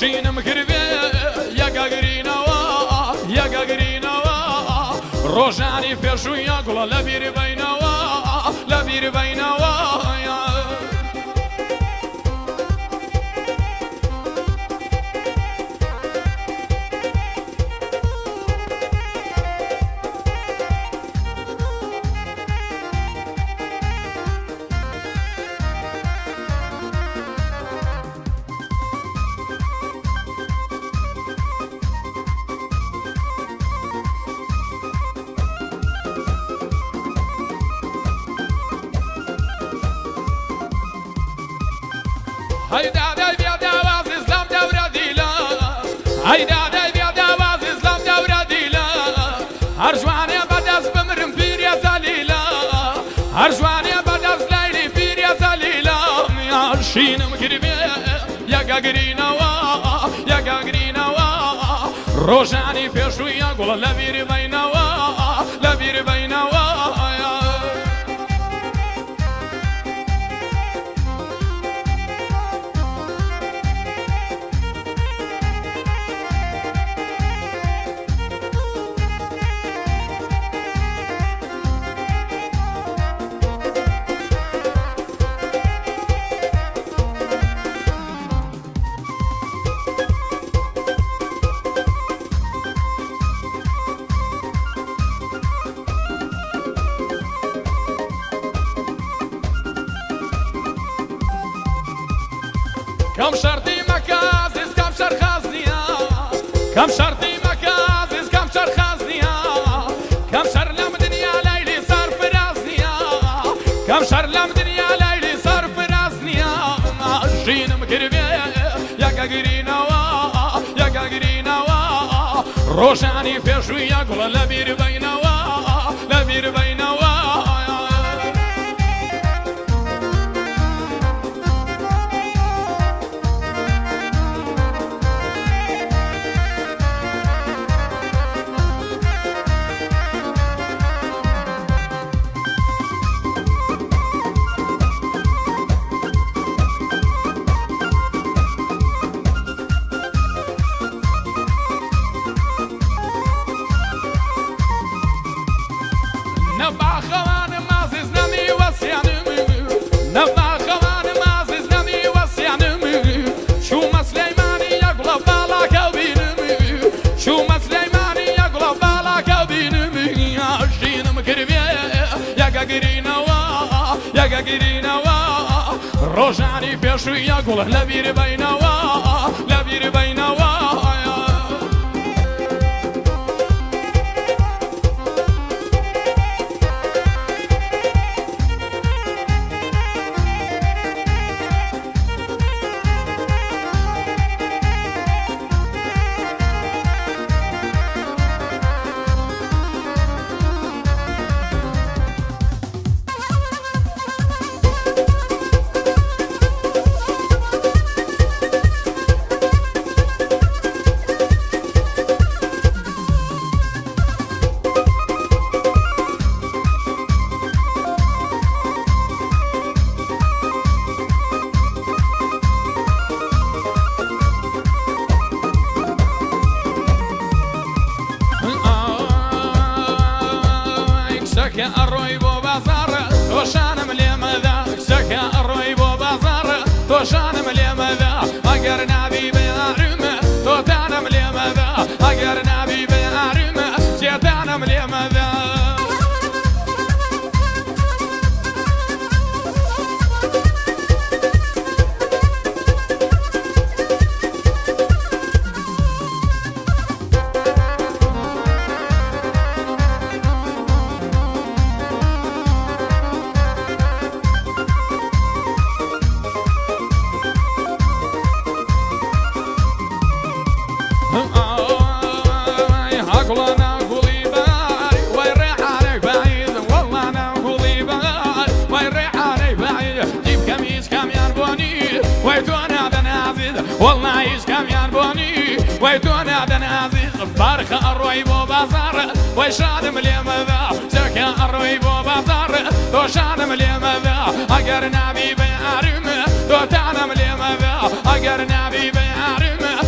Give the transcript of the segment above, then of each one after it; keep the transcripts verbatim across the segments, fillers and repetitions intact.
شينم كربي يا كغرينا وا يا كغرينا وا روجاني فيشو يا قول لا بير بينا وا لا بير بينا وا Hayda dai bia davaz Islam davra dila Hayda dai bia davaz Islam davra dila Har jwane badas bimrim bir ya zalila Har jwane badas layli bir ya zalila Ya shinim girbe ya gagrina wa ya gagrina wa Rojani peshu ya gol la bir bayna wa la bir bayna wa كم شرطي مكازز كم شرخازنيا كم شرطي مكازز كم شرخازنيا كم شر لم دنيا ليلي صار فرازنيا كم شر لم دنيا ليلي صار فرازنيا شينم كربي يا كغرينا وا يا كغرينا وا روجاني فيشويا قول لا بير بينا وا لا بير بينا وا يا قرينا وا روجاني بيشو يا قول لا بير بينا وا لا بير بينا وا سكا الروي بو بازار توشانم لي مذا سكا الروي بو بازار توشانم لي مذا اگر نبي بيارم توتانم لي مذا اگر نبي بيارم جيتانم لي مذا والله ايش كم ينبوني ويتون عدن عزيز بارخ الروي بو بازار ويشادم لي مذا زكا الروي بو بازار وشادم لي مذا اقر نبي بيارم دوتانم لي مذا اقر نبي بيارم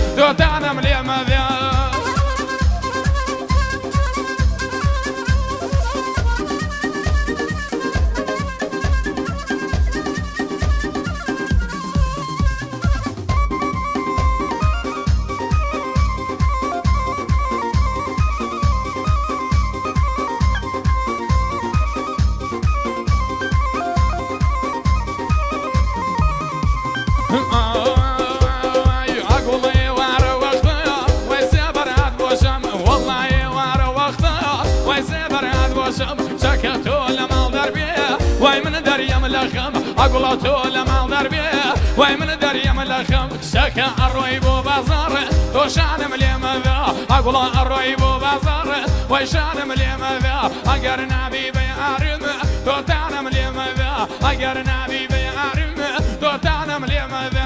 وای من دریم لخم عقلاتو لمال در بیه وای من دریم لخم سکه عروی بو بازار وشانم لیم ذا عقلا عروی بو بازار وشانم لیم ذا اگر نبی بیارم تو تانم لیم ذا اگر نبی بیارم تو تانم لیم ذا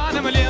I'm a